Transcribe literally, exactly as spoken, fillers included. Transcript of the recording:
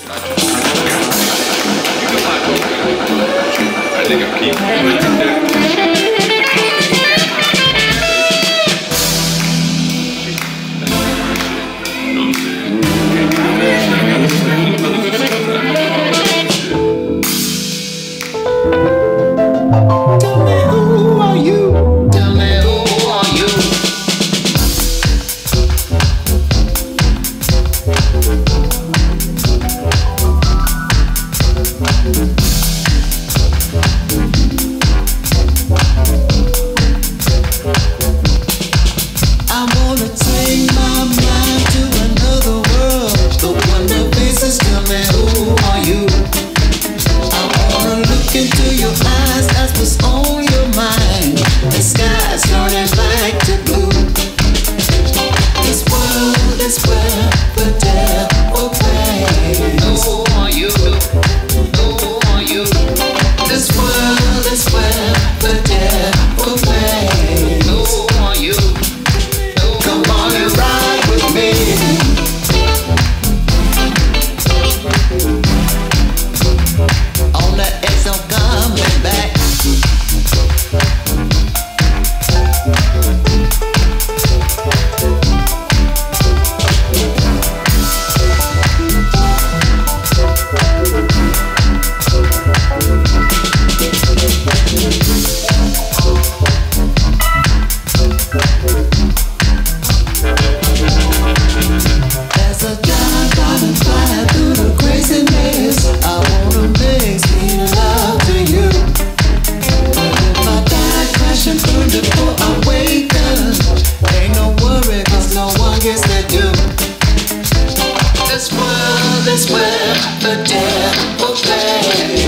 I think I'm keeping it. Tell me, who are you? Tell me, who are you? This world is where the devil plays.